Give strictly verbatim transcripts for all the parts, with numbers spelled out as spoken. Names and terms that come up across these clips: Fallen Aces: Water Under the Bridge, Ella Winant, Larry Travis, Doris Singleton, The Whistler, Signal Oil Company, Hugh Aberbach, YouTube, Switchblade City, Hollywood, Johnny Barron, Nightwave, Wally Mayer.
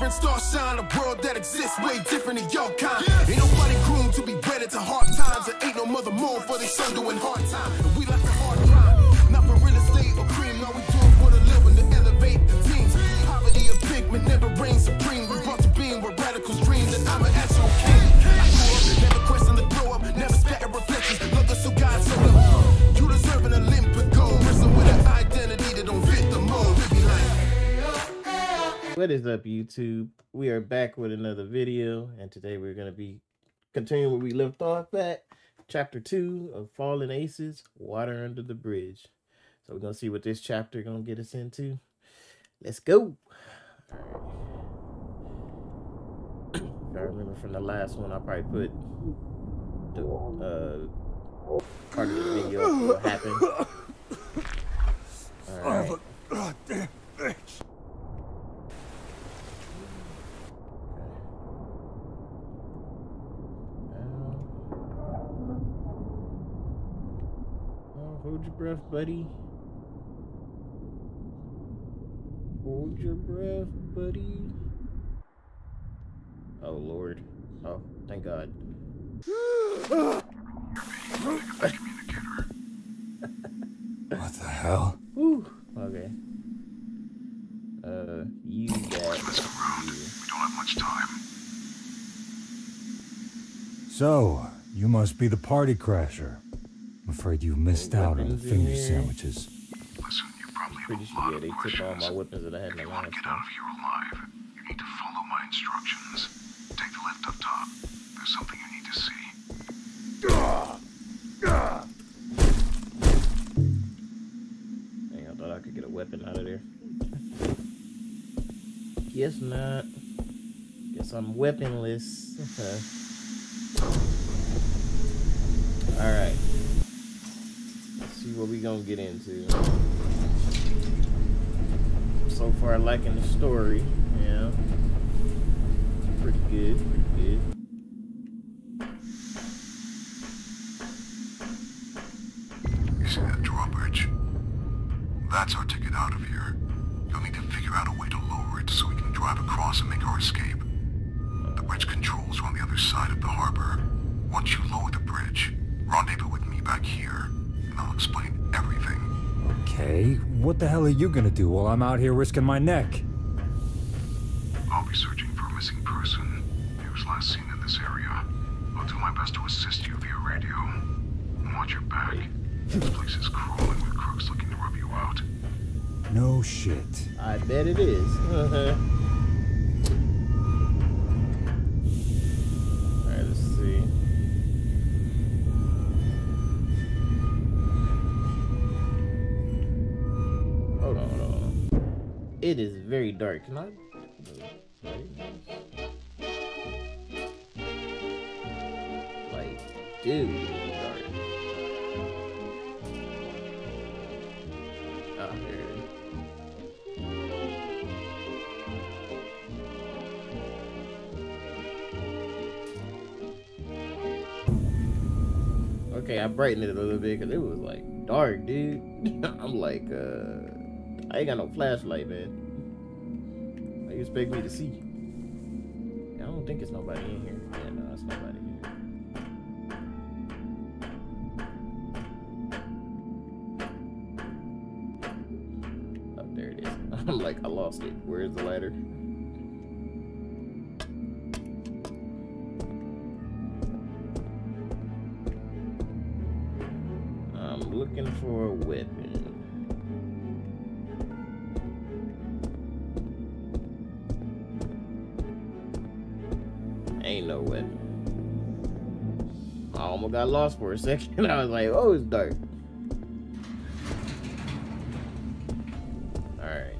different star shine. A world that exists way different than your kind. Ain't nobody groomed to be bred into hard times. There ain't no mother moon for they son doing hard time. And we like the hard grind, not for real estate or cream. Now we do it for the living to elevate the teams. Poverty of pigment never reigns supreme. We brought to being where radicals dream that I'm an actual king. I grew up, never question the grow up, never scatter reflections. Love us so God so love. You deserve an Olympic gold, wrestling with an identity that don't fit the mold. We be like. What is up, YouTube? We are back with another video, and today we're going to be continuing where we left off at chapter two of Fallen Aces: Water Under the Bridge. So we're going to see what this chapter going to get us into. Let's go. All right. I remember from the last one, I probably put the uh, part of the video of what happened. All right. Damn bitch. Hold your breath, buddy. Hold your breath, buddy. Oh, Lord. Oh, thank God. What the hell? Ooh, okay. Uh, you got it. Let's go around. We don't have much time. So, you must be the party crasher. I'm afraid you missed out on the finger sandwiches. Listen, you probably have a lot of questions. If you want to get out of here alive, you need to follow my instructions. Take the lift up top. There's something you need to see. Dang, I thought I could get a weapon out of there. Guess not. Guess I'm weaponless. Alright. See what we gonna get into. So far, liking the story. Yeah, pretty good, pretty good. You see that drawbridge? That's our ticket out of here. You'll need to figure out a way to lower it so we can drive across and make our escape. The bridge controls are on the other side of the harbor. Once you lower the bridge, rendezvous with me back here. I'll explain everything. Okay, what the hell are you gonna do while I'm out here risking my neck? I'll be searching for a missing person. He was last seen in this area. I'll do my best to assist you via radio. And watch your back. This place is crawling with crooks looking to rub you out. No shit. I bet it is. Uh-huh. Alright, let's see. It is very dark. Can I? Like, dude, it's dark. Out here. Okay, I brightened it a little bit because it was like dark, dude. I'm like, uh. I ain't got no flashlight, man. How you expect me to see? I don't think it's nobody in here. Yeah, no, it's nobody in here. Oh, there it is. I'm like, I lost it. Where's the ladder? I'm looking for a weapon. Ain't no way. I almost got lost for a second. I was like, oh, it's dark. Alright.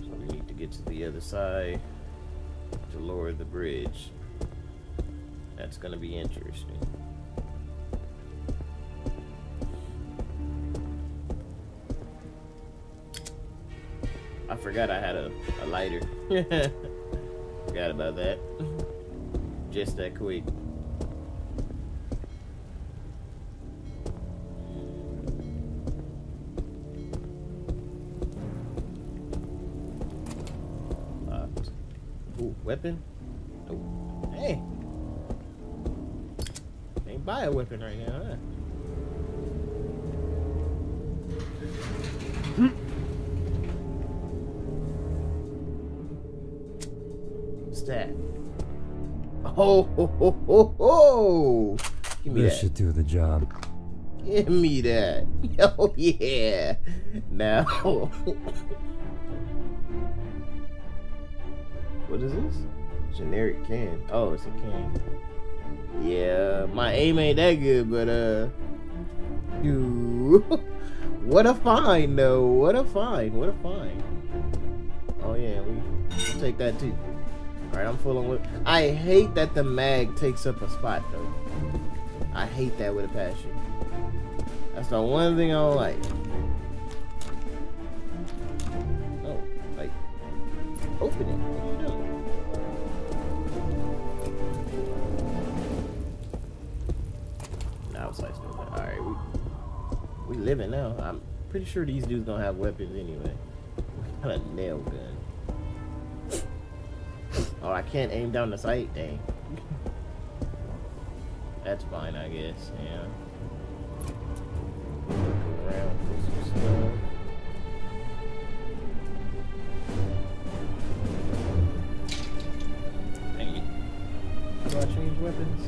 So we need to get to the other side to lower the bridge. That's going to be interesting. I forgot I had a, a lighter. Forgot about that. Just that quick. Ooh, weapon? Nope. Hey. Can't buy a weapon right now, huh? What's that? Oh, ho, ho, ho, ho. Give me that. This should do the job. Give me that. Oh, yeah. Now. What is this? Generic can. Oh, it's a can. Yeah, my aim ain't that good, but uh, dude, what a find though. What a find. What a find. Oh yeah, we we'll take that too. All right, I'm full on. With I hate that the mag takes up a spot though. I hate that with a passion. That's the one thing I don't like. Oh, like open it. Alright, we, we living now. I'm pretty sure these dudes don't have weapons anyway. What a nail gun. Oh, I can't aim down the sight? Dang. That's fine, I guess. Yeah. Look around for some stuff. Dang it. How do I change weapons?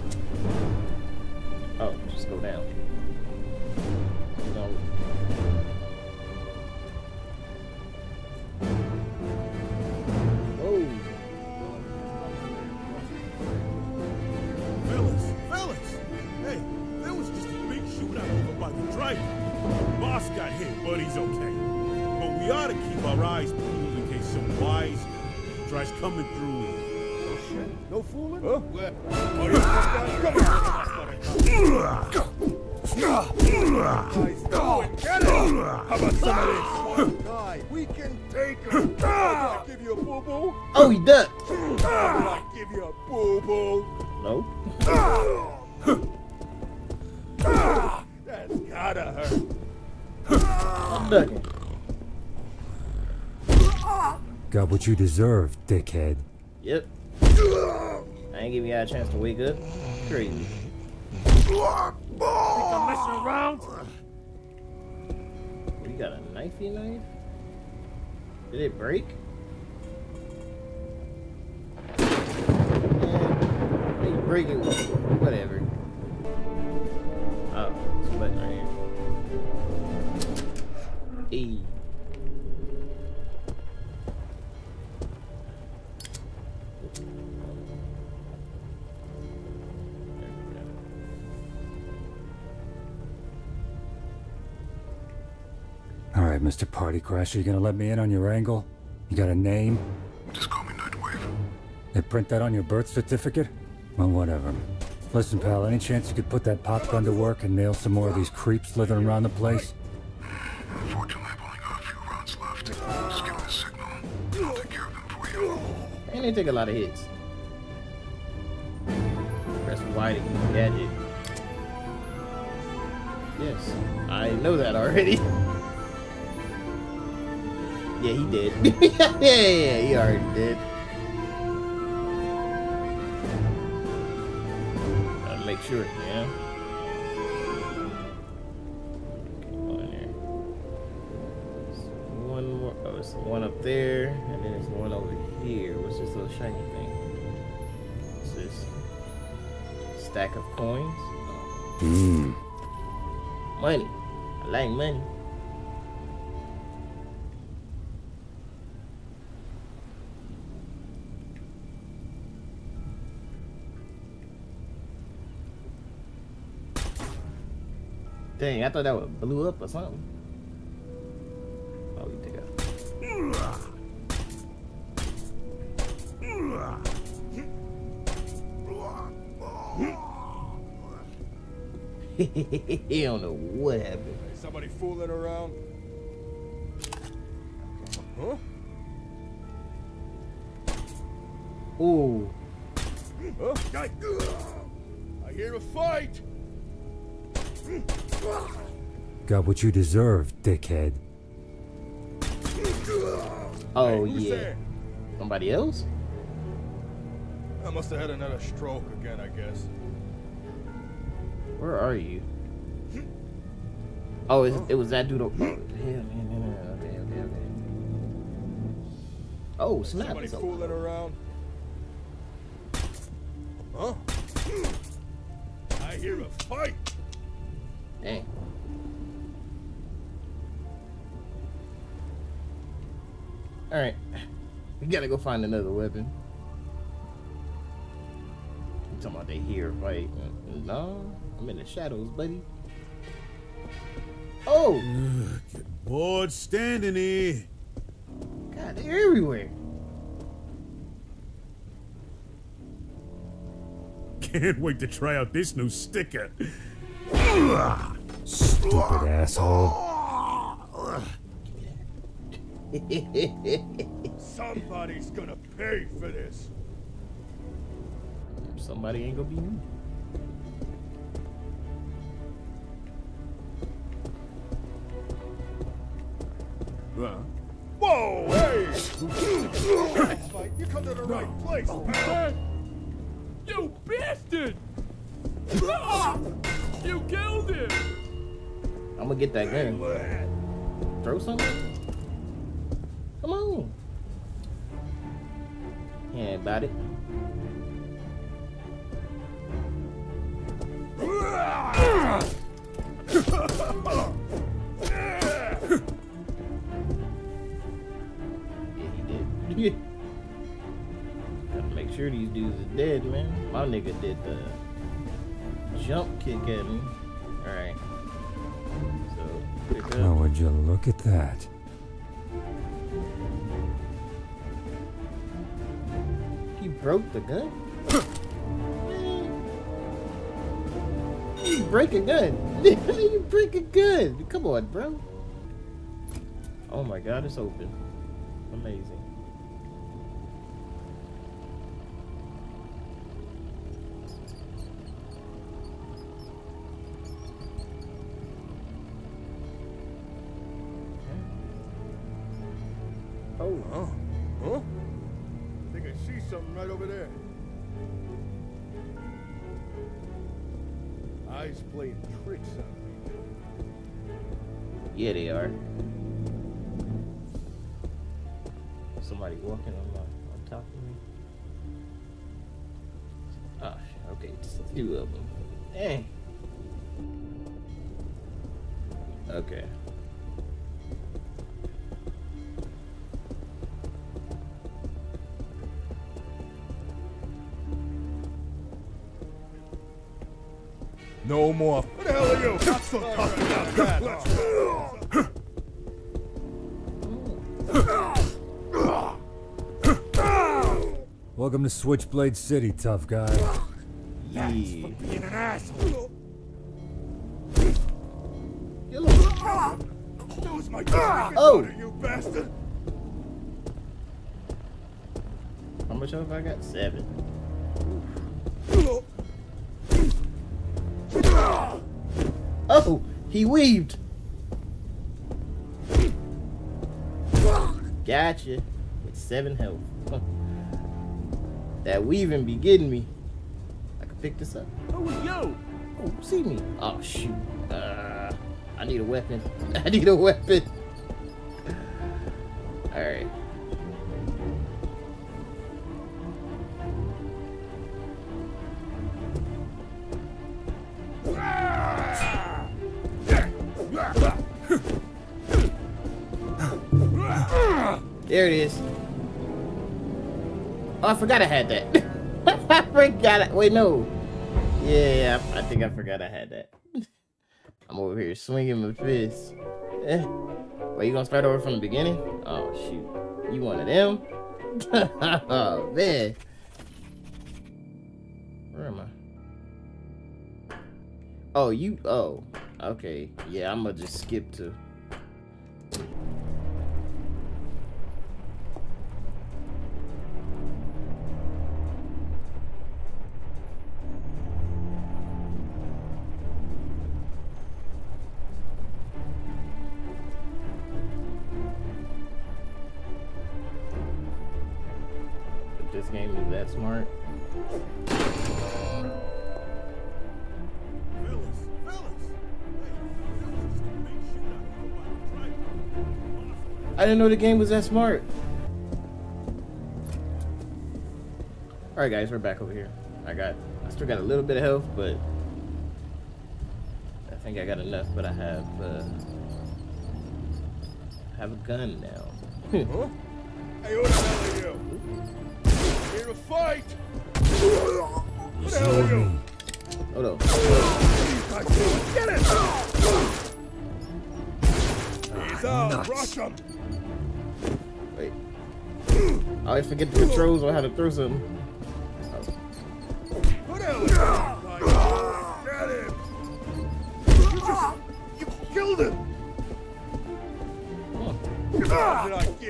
Oh, just go down. No. Oh. Fellas, fellas! Hey, there was just a big shootout over by the dragon. Boss got hit, but he's okay. But we ought to keep our eyes peeled in case some wise tries coming through. Oh shit! No fooling? Huh? Where? Oh, oh, he ducked. I give you a boo boo. No. That's gotta hurt. I'm ducking. Got what you deserve, dickhead. Yep. I ain't giving you a chance to wake up. Crazy. Think I'm messing around? You got a knifey knife? Did it break? Yeah, they break it with whatever. Oh, it's a button right here. E. Alright, Mister Party Crasher, you gonna let me in on your angle? You got a name? Just call me Nightwave. They print that on your birth certificate? Well, whatever. Listen, pal, any chance you could put that pop gun to work and nail some more of these creeps slithering around the place? Unfortunately, I've only got a few rounds left. Just give me a signal. I'll take care of them for you. And they take a lot of hits. Press Y to keep gadget. Yes, I know that already. Yeah, he did. yeah, yeah, he already did. Gotta make sure, yeah. Okay, go in there. There's one more. Oh, it's the one up there, and then there's one over here. What's this little shiny thing? What's this? Stack of coins? Mm. Money. I like money. Dang, I thought that would blew up or something. Oh, you take out. He don't know what happened. Hey, somebody fooling around? Huh? Ooh. Huh? I hear a fight. Got what you deserve, dickhead. Oh, hey, yeah. There? Somebody else? I must have had another stroke again, I guess. Where are you? Oh, it, it was that dude. Oh, damn, damn, damn. Oh, snap. Somebody fooling around? Huh? I hear a fight. Dang. Alright. We gotta go find another weapon. I'm talking about they here, right? No. I'm in the shadows, buddy. Oh! Ugh, get bored standing here. God, they're everywhere. Can't wait to try out this new sticker. Stupid asshole. Somebody's gonna pay for this. Somebody ain't gonna be me. Whoa! Whoa! Hey! You come to the right place, man. You bastard! You killed him. I'm gonna get that gun. Throw something. Come on. Yeah, about it. Yeah, he did. Gotta make sure these dudes is dead, man. My nigga did the jump kick at me. Alright. So, pick up. Now, would you look at that? Broke the gun? You break a gun. You break a gun. Come on, bro. Oh my god, it's open. Amazing. Oh. Oh. Huh? See something right over there. Eyes playing tricks on me. Yeah, they are. Somebody walking on my, on top of me. Oh shit! Okay, just two of them. Dang. Okay. No more. What the hell are you? Not so tough about that. Welcome to Switchblade City, tough guy. That's yeah. For being an asshole. Lose my car. Oh, you bastard! How much have I got? Seven. Oh, he weaved. Gotcha. With seven health. That weaving be getting me. I can pick this up. Oh, yo! Oh, see me. Oh, shoot. Uh, I need a weapon. I need a weapon. Alright. There it is. Oh, I forgot I had that. I forgot it. Wait, no. Yeah, I, I think I forgot I had that. I'm over here swinging my fist. Eh. Wait, you gonna start over from the beginning? Oh, shoot. You one of them? Oh, man. Where am I? Oh, you. Oh, okay. Yeah, I'm gonna just skip to. this game is that smart. I didn't know the game was that smart. Alright guys, we're back over here. I got, I still got a little bit of health, but I think I got enough, but I have, uh, I have a gun now. Huh? Hey, what the hell are you? Here to fight! What the hell are you? Hold on. Get it! He's out! Rush him! Wait. I always forget the controls on how to throw something.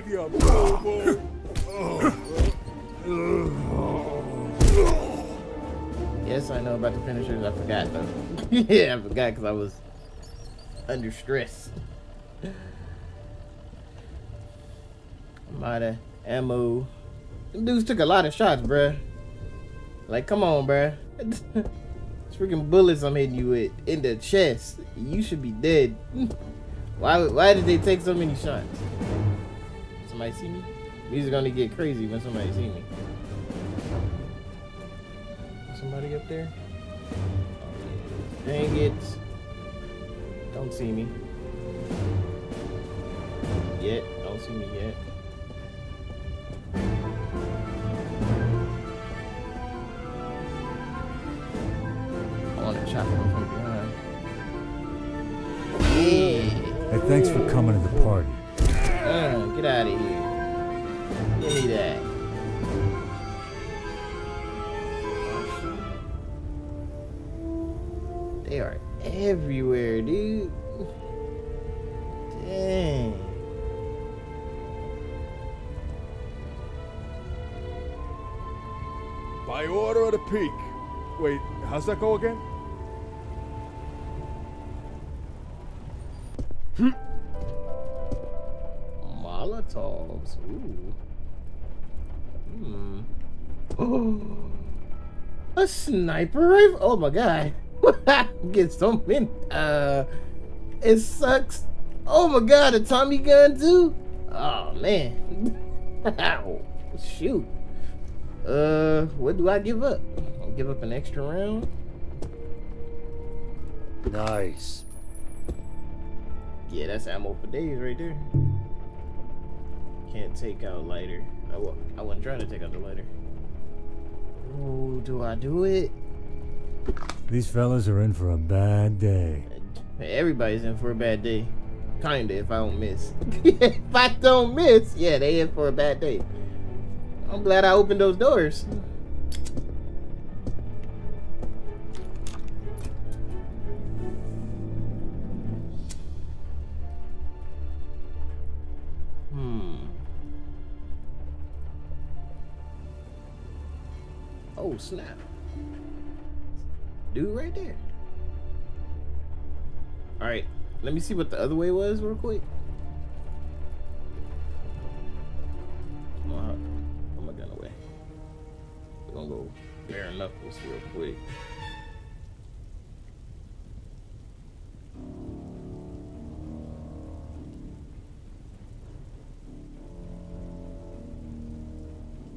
Yeah, boom, boom. Yes, I know about the finishers. I forgot though. Yeah, I forgot because I was under stress. I'm out of ammo. Them dudes took a lot of shots, bruh. Like, come on, bruh. It's freaking bullets I'm hitting you with in the chest. You should be dead. Why? Why did they take so many shots? Somebody see me? These are gonna get crazy when somebody see me. Somebody up there? Dang it. Don't see me. Yet. Don't see me yet. I wanna chop him from behind. Yeah. Hey, thanks for coming to the party. Uh, get out of here. Give me that. They are everywhere, dude. Dang. By order of the peak. Wait, how's that go again? Hm. Molotovs. Ooh. Hmm. Oh, a sniper rifle. Oh my god! Get so many. Uh, it sucks. Oh my god, a Tommy gun too. Oh man. Ow. Shoot. Uh, what do I give up? I'll give up an extra round. Nice. Yeah, that's ammo for days right there. Can't take out lighter. I, w I wasn't trying to take out the lighter. Ooh, do I do it? These fellas are in for a bad day. Everybody's in for a bad day. Kinda, if I don't miss. If I don't miss, yeah, they in for a bad day. I'm glad I opened those doors. Oh snap. Dude right there. Alright, let me see what the other way was real quick. Come on, put my gun away. We're gonna go bare knuckles real quick.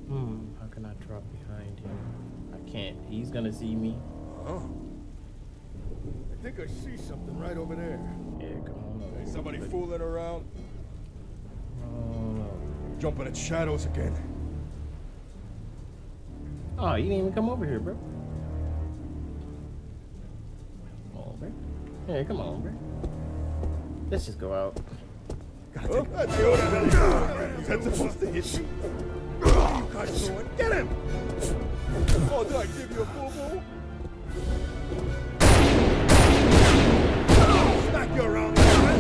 Hmm, how can I drop behind him? Can't. He's gonna see me. Oh. I think I see something right over there. Yeah, come on over. Ain't somebody look. Fooling around? Oh. Jumping at shadows again. Oh, you didn't even come over here, bro. Come on, bro. Yeah, come on, bro. Let's just go out. God, oh, that's the order. Is that supposed to hit you? Oh, God, someone get him! Oh, did I give you a boo-boo? Oh, smack you around there, man.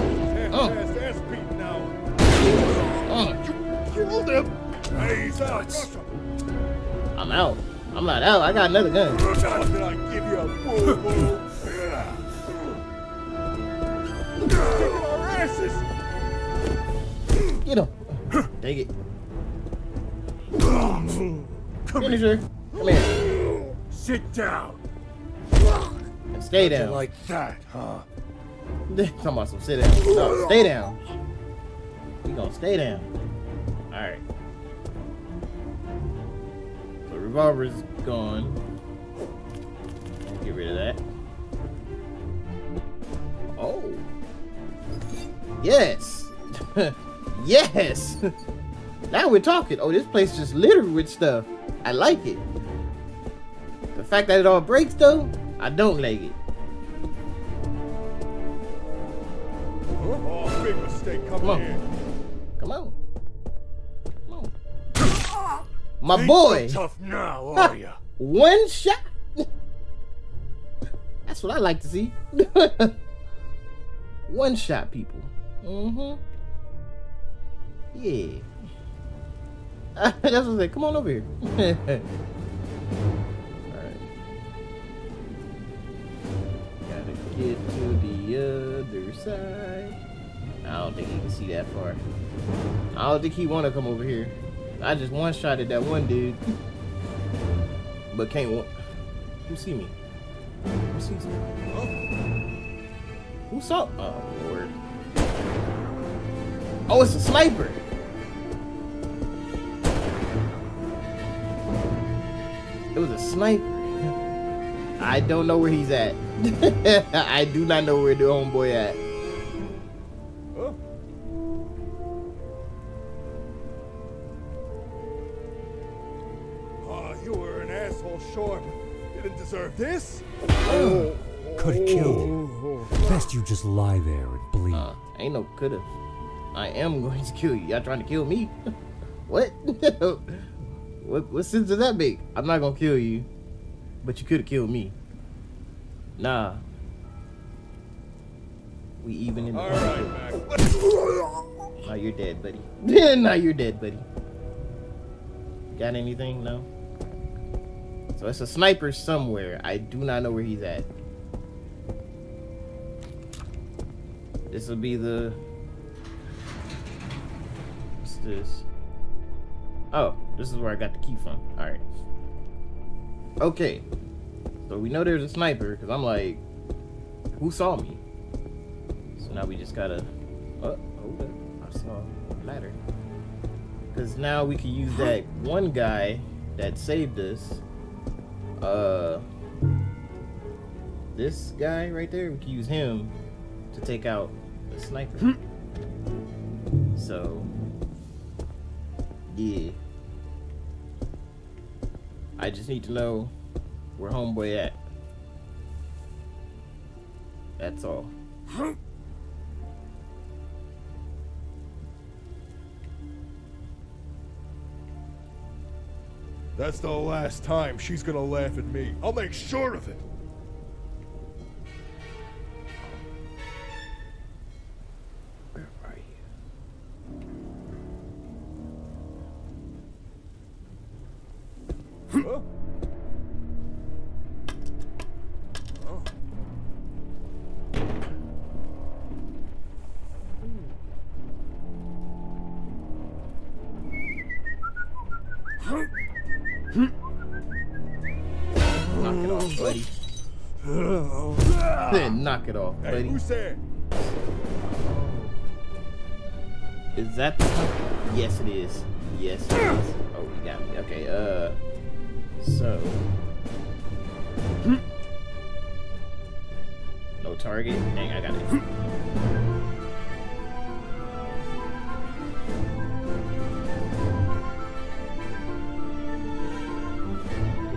Oh. Ass, ass beat now. Oh. You killed him. Hey, he's out. I'm out. I'm not out. I got another gun. Oh, did I give you a boo-boo? Kicking our asses. Get him. Dang it. Come Manager, here. Come here. Sit down. And stay down. Like that, huh? Talking about some sit down. No, stay down. You gonna stay down. All right. The revolver's gone. Get rid of that. Oh. Yes. Yes. Now we're talking. Oh, this place just littered with stuff. I like it. The fact that it all breaks though, I don't like it. Oh, big mistake. Come, Come on. Here. Come on. Come on. My Ain't boy. So tough now, are you? One shot. That's what I like to see. One shot, people. Mm-hmm. Yeah. That's what I said. Come on over here. All right. Gotta get to the other side. I don't think he can see that far. I don't think he want to come over here. I just one-shotted that one dude, but can't. One you see me? Who sees me? Oh. Who saw? Oh Lord! Oh, it's a sniper. It was a sniper. I don't know where he's at. I do not know where the homeboy at. Oh. Oh, you were an asshole short. You didn't deserve this. Oh. Could have killed you. Best you just lie there and bleed. Uh, ain't no could have. I am going to kill you. Y'all trying to kill me? What? What, what sense does that make? I'm not gonna kill you, but you could have killed me. Nah. We even in the right, now you're dead, buddy. Now you're dead, buddy. Got anything? No? So it's a sniper somewhere. I do not know where he's at. This will be the... What's this? Oh, this is where I got the key from. All right. Okay. So we know there's a sniper because I'm like, who saw me? So now we just gotta. Oh, hold up. I saw a ladder. Because now we can use that one guy that saved us. Uh, this guy right there. We can use him to take out the sniper. So, yeah. I just need to know where homeboy at. That's all. That's the last time she's gonna laugh at me. I'll make sure of it. Knock it off, buddy. Hey, who's there? Is that the... Yes, it is. Yes, it is. Oh, he got me. Okay, uh... So... No target? Dang, I got it.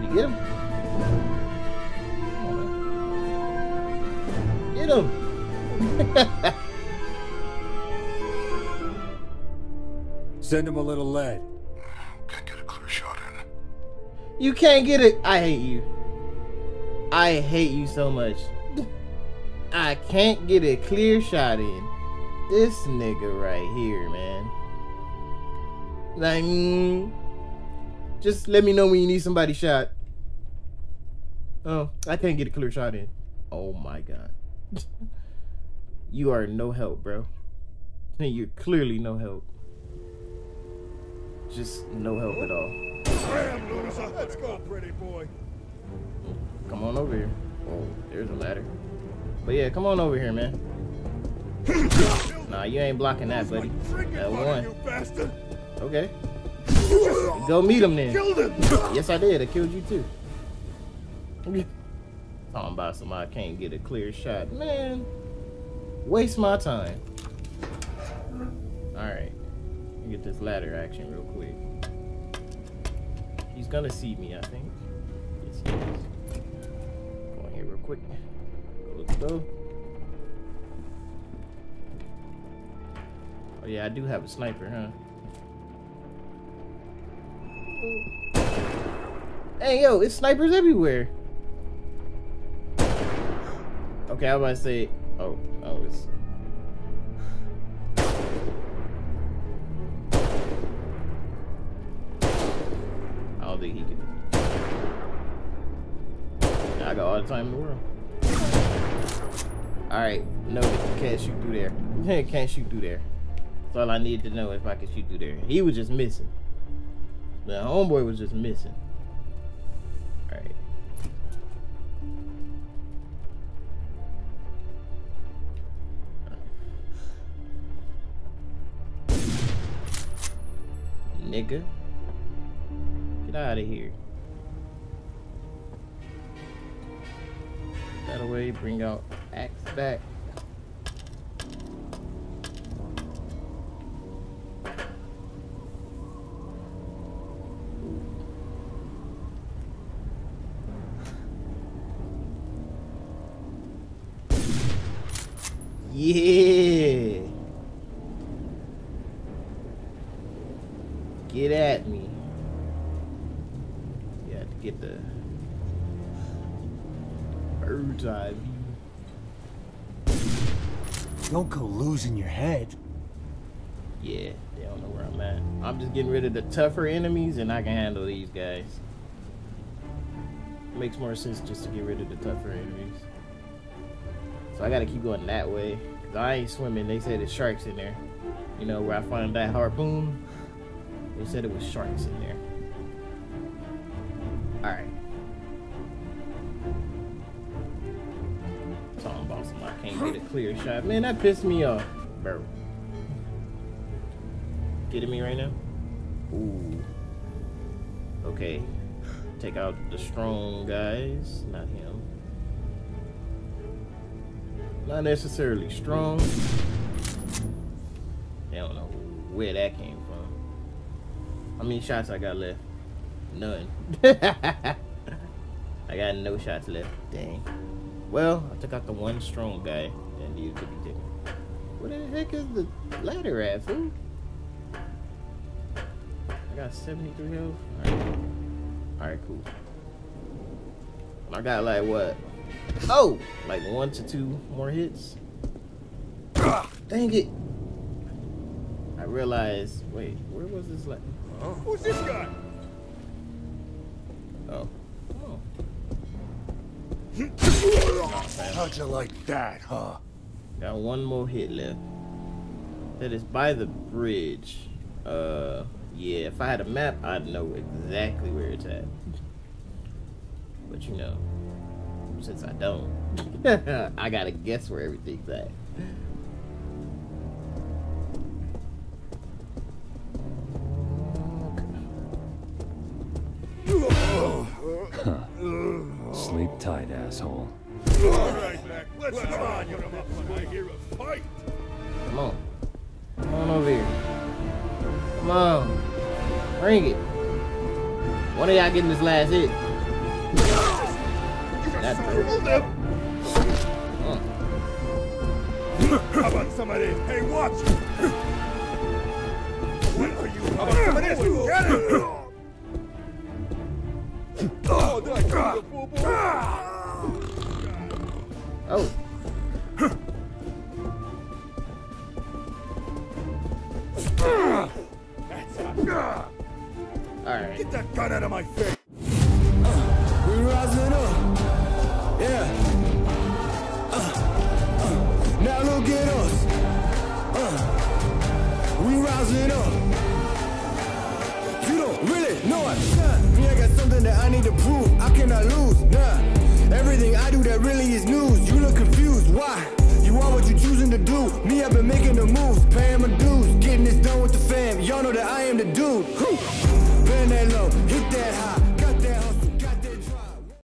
Did you get him? Send him a little lead. Can't get a clear shot in. You can't get it. I hate you. I hate you so much. I can't get a clear shot in. This nigga right here, man. Like, mm, just let me know when you need somebody shot. Oh, I can't get a clear shot in. Oh my god. You are no help, bro. You're clearly no help. Just no help at all. Damn, loser. Let's go, pretty boy. Come on over here. Oh, there's a ladder. But yeah, come on over here, man. Nah, you ain't blocking that, buddy. That one. Okay. Go meet him then. Yes, I did. I killed you too. Talking about somebody can't get a clear shot, man. Waste my time. All right, get this ladder action real quick. He's gonna see me, I think. Yes, he is. Go in here real quick. Go look though. Oh yeah, I do have a sniper, huh? Hey yo, it's snipers everywhere. Okay, I was about to say, oh, oh, it's. I don't think he can. I got all the time in the world. All right, no, can't shoot through there. Can't shoot through there. That's all I needed to know, if I could shoot through there. He was just missing. The homeboy was just missing. All right. Nigga, get out of here. That away, bring out axe back. Yeah. Get at me. You have to get the bird's eye view. Don't go losing your head. Yeah, they don't know where I'm at. I'm just getting rid of the tougher enemies and I can handle these guys. It makes more sense just to get rid of the tougher enemies. So I gotta keep going that way. Cause I ain't swimming. They said there's sharks in there. You know where I found that harpoon? They said it was sharks in there. Alright. Talking about somebody can't get a clear shot. Man, that pissed me off. Bro. Kidding me right now? Ooh. Okay. Take out the strong guys. Not him. Not necessarily strong. They don't know where that came from. How many shots I got left? None. I got no shots left. Dang. Well, I took out the one strong guy that needed to be taken. Where the heck is the ladder at, fool? I got seventy-three health. Alright. Alright, cool. I got like what? Oh, like one to two more hits. Dang it! I realized. Wait, where was this? Like, oh. Who's this guy? Oh. Oh. How'd you like that, huh? Got one more hit left. That is by the bridge. Uh, yeah. If I had a map, I'd know exactly where it's at. But you know. Since I don't, I gotta guess where everything's at. Huh. Sleep tight, asshole. All right, Mac, let's come on. You're about to hear a fight. Come on, come on over here. Come on, bring it. One of y'all getting this last hit. That oh. How about somebody? Hey, watch! What are you? How about somebody else? Get it! Oh, did I kill the fool boy? Oh. That's not. All right. Get that gun out of my face! We're rising up. Yeah. Uh, uh, now look at us. Uh, we rising up. You don't really know it. that I need to prove. I cannot lose, nah. Everything I do that really is news. You look confused, why? You are what you choosing to do. Me, I've been making the moves, paying my dues, getting this done with the fam. Y'all know that I am the dude. Whew. Bend that low, hit that high.